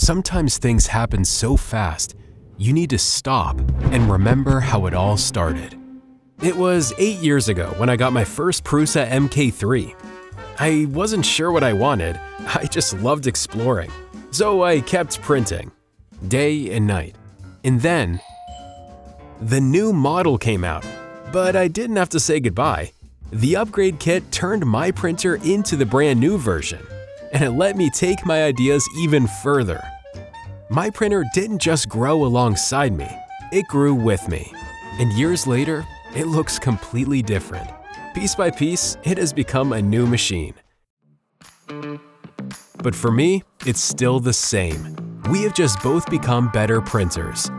Sometimes things happen so fast, you need to stop and remember how it all started. It was 8 years ago when I got my first Prusa MK3. I wasn't sure what I wanted, I just loved exploring. So I kept printing, day and night. And then, the new model came out, but I didn't have to say goodbye. The upgrade kit turned my printer into the brand new version, and it let me take my ideas even further. My printer didn't just grow alongside me, it grew with me. And years later, it looks completely different. Piece by piece, it has become a new machine. But for me, it's still the same. We have just both become better printers.